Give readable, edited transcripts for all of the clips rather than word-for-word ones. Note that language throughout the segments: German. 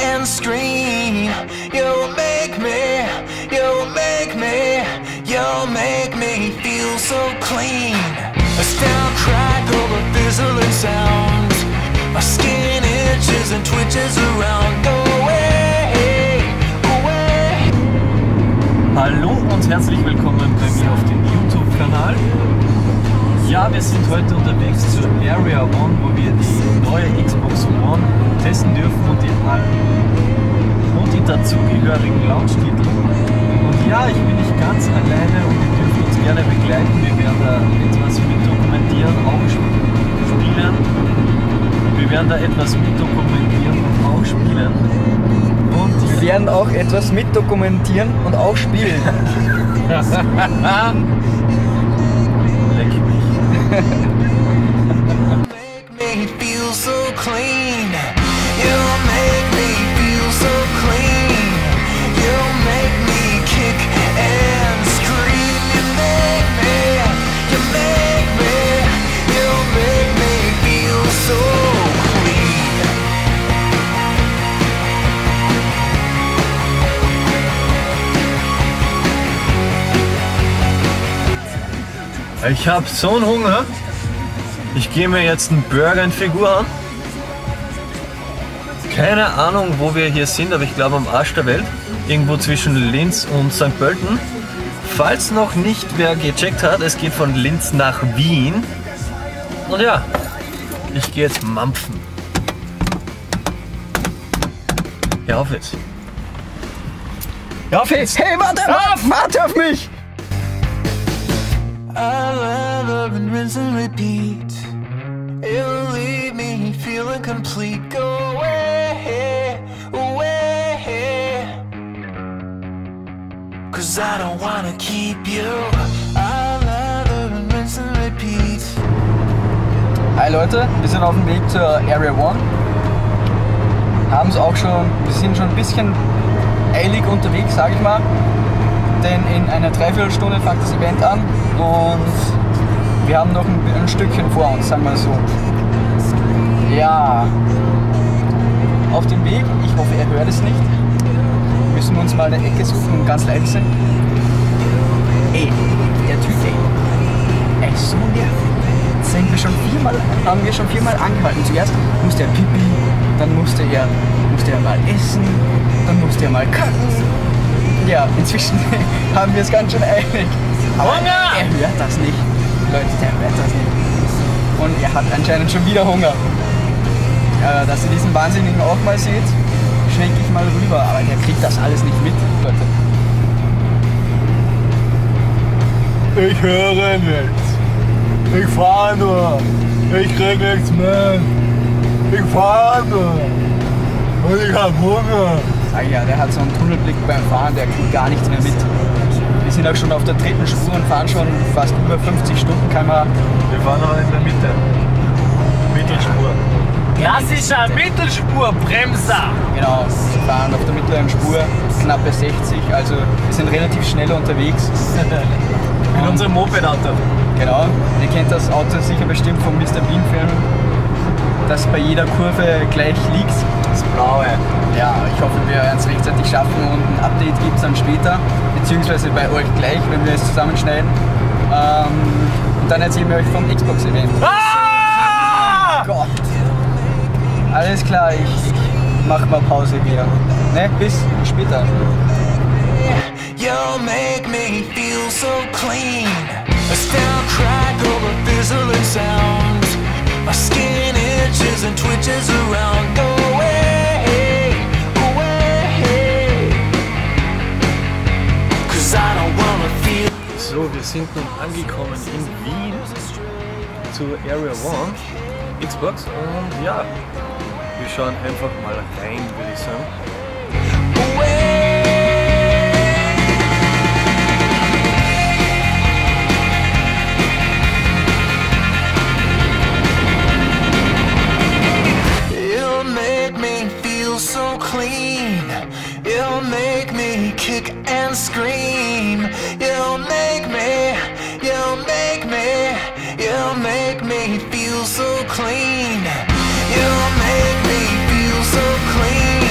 and scream. You make me, you make me, you make me feel so clean. A stout crack over fizzling sounds. My skin itches and twitches around. Go away, away. Hallo und herzlich willkommen bei mir auf dem YouTube-Kanal. Ja, wir sind heute unterwegs zur Area One, wo wir die neue Xbox One testen dürfen und die dazugehörigen Launch-Titel. Und ja, ich bin nicht ganz alleine und wir dürfen uns gerne begleiten. Wir werden da etwas mit dokumentieren, auch spielen. Wir werden da etwas mit dokumentieren und auch spielen. Und wir werden auch etwas mit dokumentieren und auch spielen. Make me feel so clean. You make me feel so clean. You make me kick and scream. You make me, feel so clean. Ich hab so einen Hunger. Ich gehe mir jetzt einen Burger in Figur an. Keine Ahnung, wo wir hier sind, aber ich glaube am Arsch der Welt. Irgendwo zwischen Linz und St. Pölten. Falls noch nicht wer gecheckt hat, es geht von Linz nach Wien. Und ja, ich gehe jetzt mampfen. Ja, auf jetzt. Ja, auf jetzt. Hey, warte, warte auf mich! I love and rinse and repeat. It'll leave me feeling complete. Go away, away. 'Cause I don't wanna keep you. I love and rinse and repeat. Hi Leute, wir sind auf dem Weg zur Area One. Wir sind schon ein bisschen eilig unterwegs, sag ich mal. Denn in einer Dreiviertelstunde fängt das Event an und wir haben noch ein Stückchen vor uns, sagen wir so. Ja, auf dem Weg, ich hoffe, ihr hört es nicht, müssen wir uns mal eine Ecke suchen und ganz leise sein. Ey, der Typ, ey, echt so nervig. Haben wir schon viermal angehalten. Zuerst musste er pipi, dann musste er mal essen, dann musste er mal kacken. Ja, inzwischen haben wir es ganz schön eilig. Aber er hört das nicht. Leute, der hört das nicht. Und er hat anscheinend schon wieder Hunger. Dass ihr diesen Wahnsinnigen auch mal seht, schwenke ich mal rüber. Aber der kriegt das alles nicht mit, Leute. Ich höre nichts. Ich fahre nur. Ich krieg nichts mit. Ich fahre nur. Und ich hab Hunger. Ah ja, der hat so einen Tunnelblick beim Fahren, der kriegt gar nichts mehr mit. Wir sind auch schon auf der dritten Spur und fahren schon fast über 50 Stunden, Kamera. Wir fahren noch in der Mitte. Mittelspur. Das ist ein Mittelspurbremser! Genau, wir fahren auf der mittleren Spur, knappe 60, also wir sind relativ schnell unterwegs. Mit unserem Moped-Auto. Genau, ihr kennt das Auto sicher bestimmt vom Mr. Bean-Film, das bei jeder Kurve gleich liegt. Das Blaue. Ja, ich hoffe, wir werden es rechtzeitig schaffen und ein Update gibt es dann später, beziehungsweise bei euch gleich, wenn wir es zusammenschneiden. Und dann erzählen wir euch vom Xbox-Event. Ah! Oh Gott! Alles klar, ich mach mal Pause wieder. Ne, bis später. You make me feel so clean. A stout crack over fizzling sound. My skin itches and twitches around. Go away. So, wir sind nun angekommen in Wien zur Area One Xbox und ja, wir schauen einfach mal rein, würde ich sagen. It'll make me feel so clean. It'll make me kick and scream. It'll make me feel so clean. You make me feel so clean.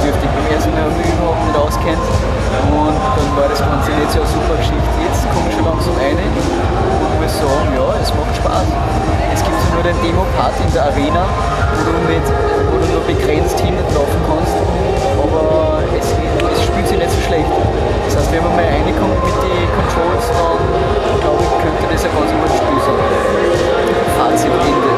gewöhnungsbedürftig beim ersten Mal überhaupt nicht auskennt. Und dann war das Ganze jetzt ja eine super Geschichte. Jetzt komme ich schon langsam rein und muss sagen, ja, es macht Spaß. Es gibt nur den Demo-Part in der Arena, wo du nur begrenzt hinlaufen kannst, aber es spielt sich nicht so schlecht. Das heißt, wenn man mal reinkommt mit den Controls, dann glaube ich, könnte das ein ganz gutes Spiel sein. Fazit Ende.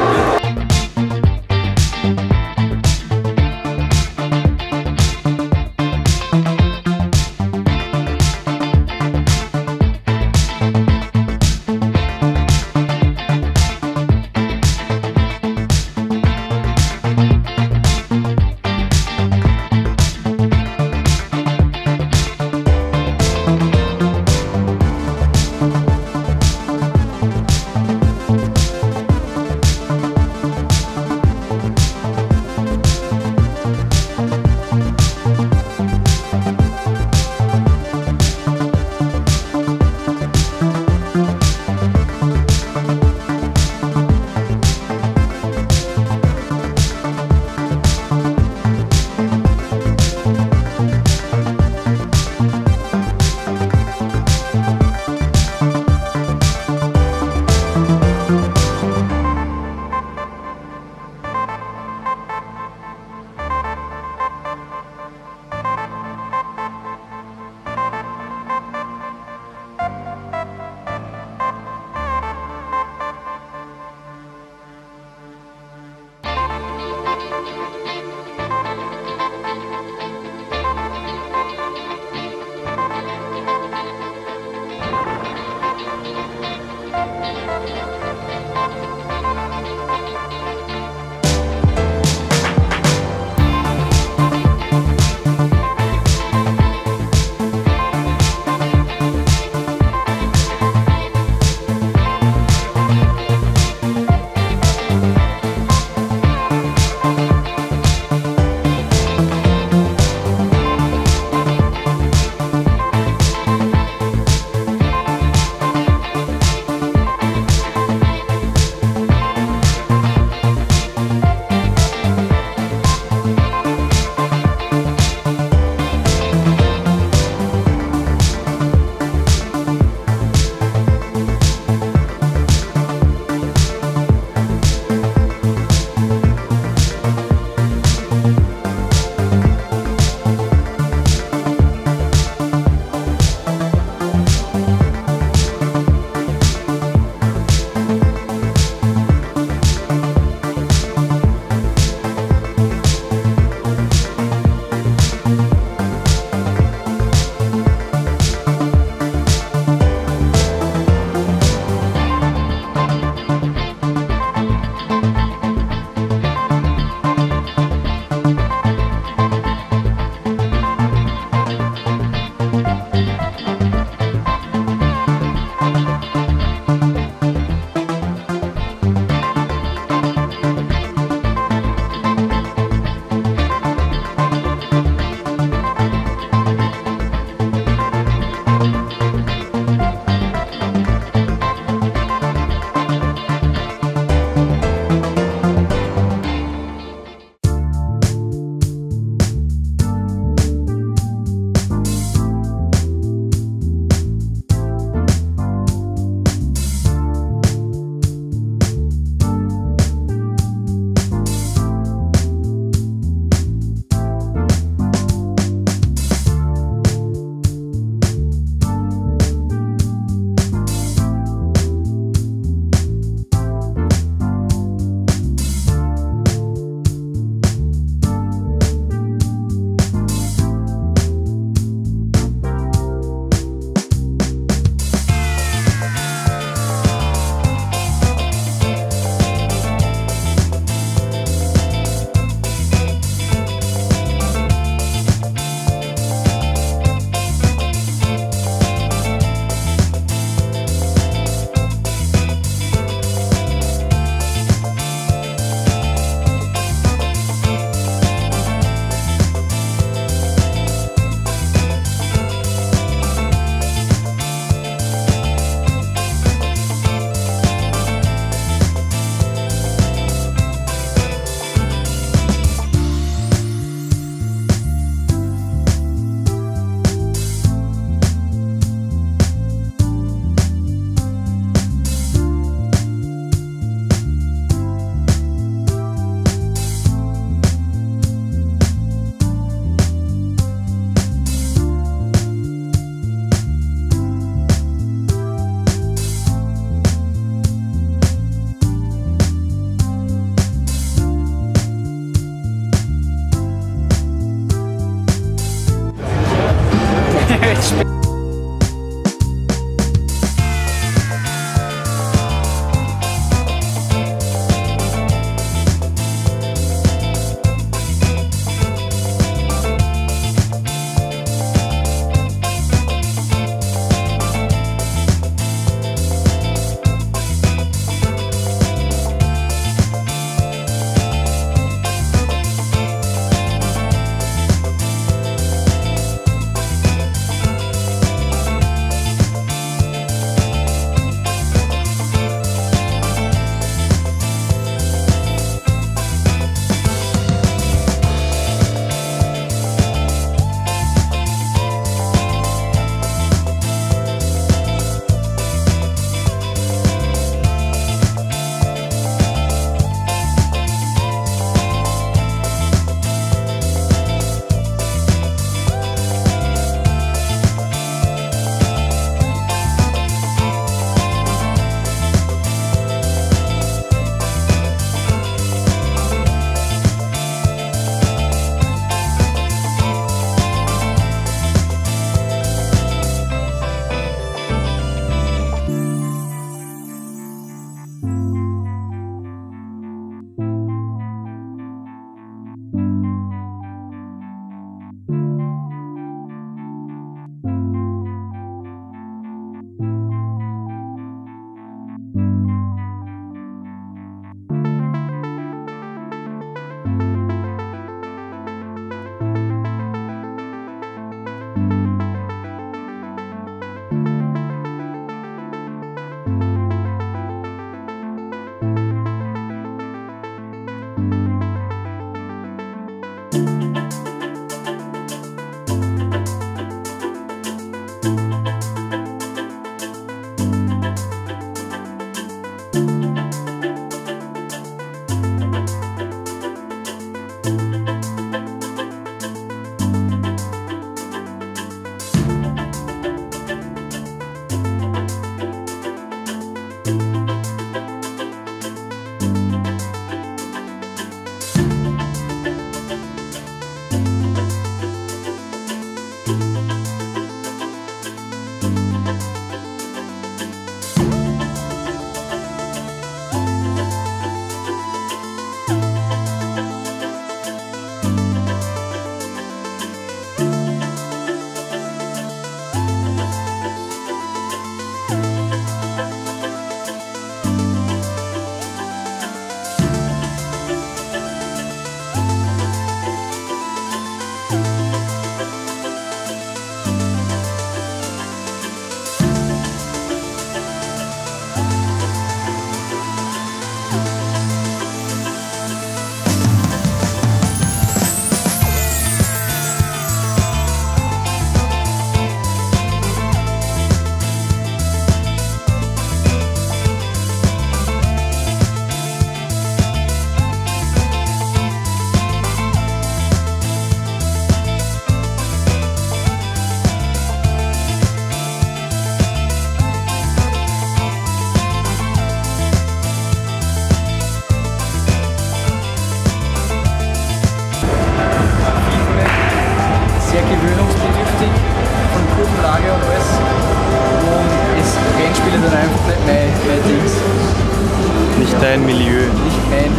Dein Milieu. Nicht mein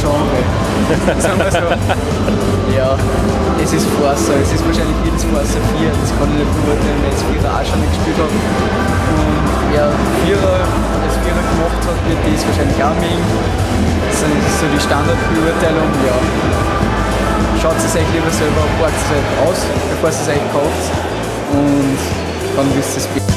Genre. Sagen wir so. Ja, es ist Forza. Es ist wahrscheinlich jedes Forza 4. Das kann ich nicht beurteilen, weil ich es 4er auch schon nicht gespielt habe. Und wer 4er als 4er gemacht hat, wird das wahrscheinlich auch mögen. Das ist so die Standardbeurteilung. Ja. Schaut es euch lieber selber, probiert es halt aus, bevor es euch kauft. Und dann wisst ihr es besser.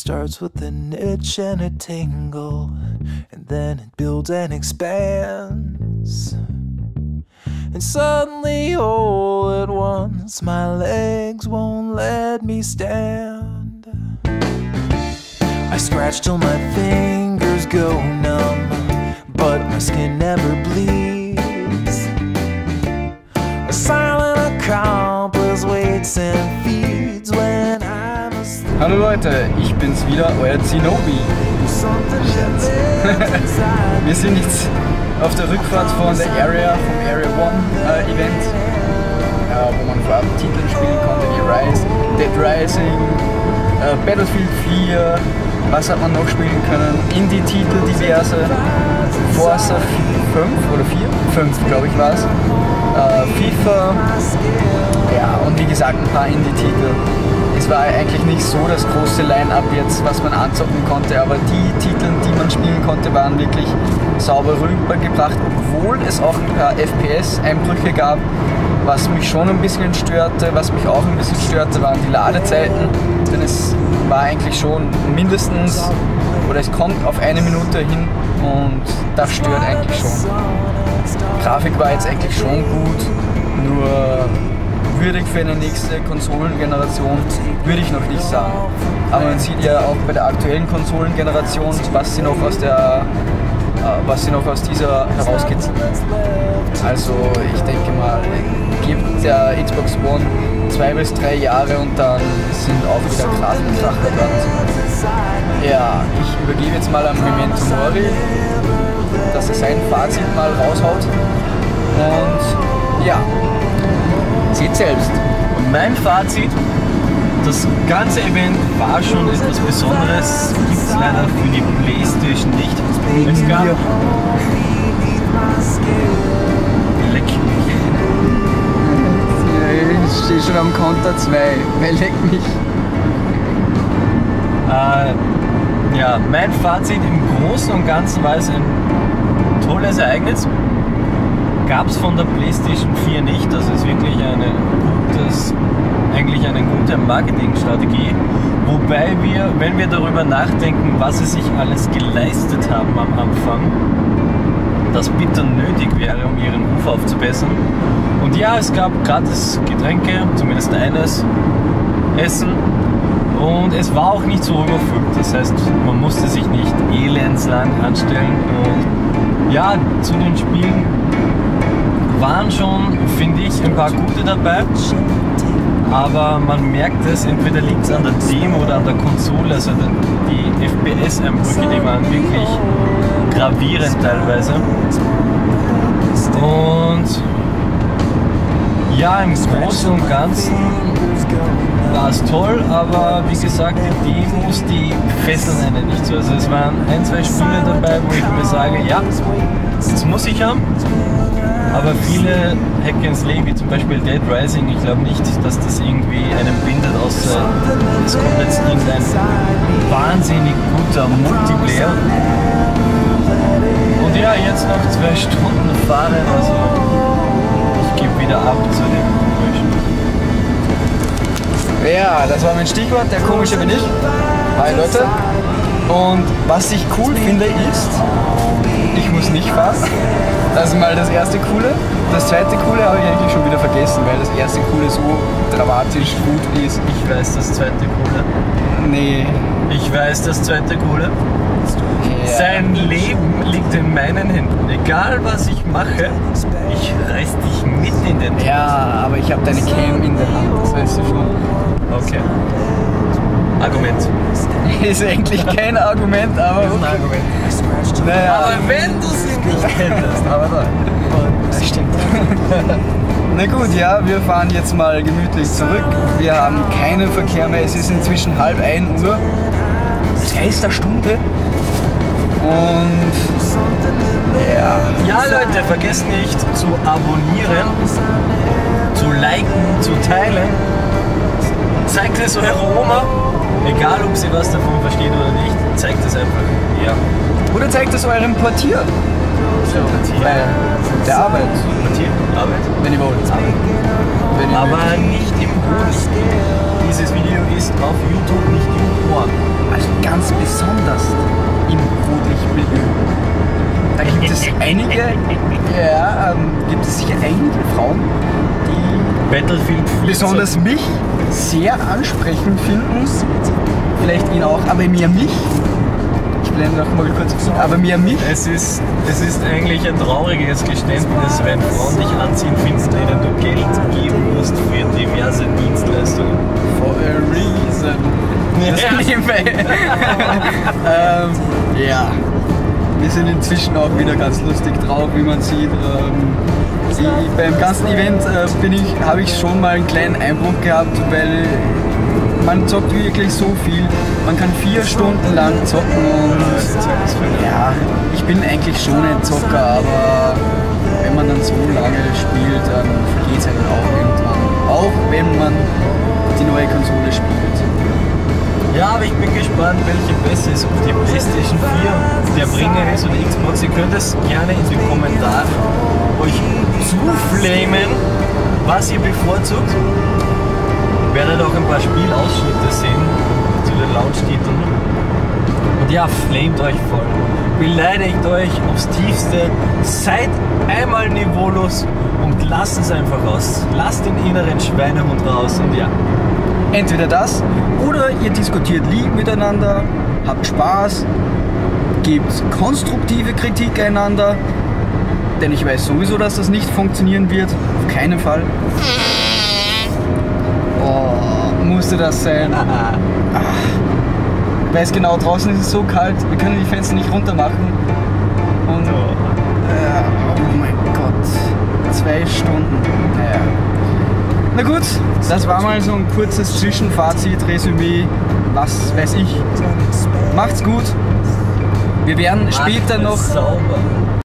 starts with an itch and a tingle, and then it builds and expands. And suddenly, all at once, my legs won't let me stand. I scratch till my fingers go numb, but my skin never bleeds. A silent accomplice waits and feeds when I'm asleep. Hallo Leute, ich bin's wieder, euer Zinobi. Wir sind jetzt auf der Rückfahrt von der Area, vom Area One Event, wo man vor allem Titel spielen konnte wie Rise, Dead Rising, Battlefield 4, was hat man noch spielen können, Indie-Titel diverse, Forza 5 oder 4? 5 glaube ich war es, FIFA, ja, und wie gesagt ein paar Indie-Titel. Es war eigentlich nicht so das große Line-Up jetzt, was man anzocken konnte, aber die Titel, die man spielen konnte, waren wirklich sauber rübergebracht, obwohl es auch ein paar FPS-Einbrüche gab. Was mich schon ein bisschen störte, was mich auch ein bisschen störte, waren die Ladezeiten, denn es war eigentlich schon mindestens, oder es kommt auf eine Minute hin und das stört eigentlich schon. Die Grafik war jetzt eigentlich schon gut, nur würdig für eine nächste Konsolengeneration würde ich noch nicht sagen. Aber man sieht ja auch bei der aktuellen Konsolengeneration, was sie noch aus dieser herauskitzeln. Also ich denke mal, gibt der Xbox One 2 bis 3 Jahre und dann sind auch wieder Grafiksachen dran. Ja, ich übergebe jetzt mal an Memento Mori, dass er sein Fazit mal raushaut. Und ja, seht selbst. Und mein Fazit, das ganze Event war schon etwas Besonderes, gibt es leider für die PlayStation nicht. Es gab ich stehe schon am Counter 2, wer leckt mich? Ja, mein Fazit im Großen und Ganzen war es ein tolles Ereignis. Gab es von der PlayStation 4 nicht, das ist wirklich eine gute Marketingstrategie, wobei wir, wenn wir darüber nachdenken, was sie sich alles geleistet haben am Anfang, das bitter nötig wäre, um ihren Ruf aufzubessern. Und ja, es gab gratis Getränke, zumindest eines, Essen, und es war auch nicht so überfüllt, das heißt, man musste sich nicht elendslang anstellen. Und ja, zu den Spielen waren schon, finde ich, ein paar gute dabei. Aber man merkt es, entweder liegt es an der Demo oder an der Konsole, also die FPS-Einbrüche, die waren wirklich gravierend teilweise. Und ja, im Großen und Ganzen war es toll, aber wie gesagt, die Demos, die fesseln einen nicht so. Also es waren ein, zwei Spiele dabei, wo ich mir sage, ja, das muss ich haben. Aber viele Hack-and-Slay, wie zum Beispiel Dead Rising, ich glaube nicht, dass das irgendwie einen bindet, außer es kommt jetzt irgendein wahnsinnig guter Multiplayer. Und ja, jetzt noch 2 Stunden fahren, also ich gebe wieder ab zu dem komischen. Ja, das war mein Stichwort, der komische bin ich. Hi Leute. Und was ich cool finde ist, ich muss nicht fahren. Das ist mal das erste Coole. Das zweite Coole habe ich eigentlich schon wieder vergessen, weil das erste Coole so dramatisch gut ist. Ich weiß das zweite Coole. Nee. Ich weiß das zweite Coole. Ja. Sein Leben liegt in meinen Händen. Egal was ich mache, ich reiß dich mitten in den Händen. Ja, aber ich habe deine Cam in der Hand, das weißt du schon. Okay. Argument. Ist eigentlich kein Argument, aber okay. Ist ein Argument. Naja. Aber wenn du sie nicht kennst, aber da. Das stimmt. Na gut, ja, wir fahren jetzt mal gemütlich zurück. Wir haben keinen Verkehr mehr. Es ist inzwischen 1:30 Uhr. 6. Stunde. Und ja. Ja Leute, vergesst nicht zu abonnieren, zu liken, zu teilen. Zeigt es eurer Oma. Egal, ob sie was davon versteht oder nicht, zeigt es einfach. Ja. Oder zeigt es eurem Portier. So, Portier. Bei der Arbeit. Portier? Arbeit. Wenn ihr wollt. Arbeit. Wenn ihr aber mögt. Nicht im Bus. Dieses Video ist auf YouTube nicht im Ohr, also ganz besonders im rotlichen Milieu. Da gibt es einige, gibt es sicher einige Frauen, die Battlefield 4 besonders mich sehr ansprechend finden, vielleicht ihn auch, aber mehr mich. Es ist eigentlich ein trauriges Geständnis, wenn Frauen dich anziehen, findest denen du Geld geben musst für diverse Dienstleistungen. For a reason. Ja. Wir sind inzwischen auch wieder ganz lustig drauf, wie man sieht. Beim ganzen Event habe ich schon mal einen kleinen Einbruch gehabt, weil man zockt wirklich so viel, man kann 4 Stunden lang zocken und ja, ich bin eigentlich schon ein Zocker, aber wenn man dann so lange spielt, dann vergeht es einem auch irgendwann, auch wenn man die neue Konsole spielt. Ja, aber ich bin gespannt, welche besser ist, ob die PlayStation 4 der Bringer ist oder Xbox. Ihr könnt es gerne in den Kommentaren euch zuflamen, was ihr bevorzugt. Ihr werdet auch ein paar Spielausschnitte sehen zu den Launch-Titeln. Und ja, flamet euch voll. Beleidigt euch aufs Tiefste. Seid einmal niveaulos und lasst es einfach raus. Lasst den inneren Schweinehund raus und ja. Entweder das oder ihr diskutiert lieb miteinander, habt Spaß, gebt konstruktive Kritik einander. Denn ich weiß sowieso, dass das nicht funktionieren wird. Auf keinen Fall. Musste das sein. Weiß genau, draußen ist es so kalt, wir können die Fenster nicht runter machen. Und oh mein Gott, 2 Stunden. Naja. Na gut, das war mal so ein kurzes Zwischenfazit, Resümee, was weiß ich. Macht's gut. Wir werden später noch.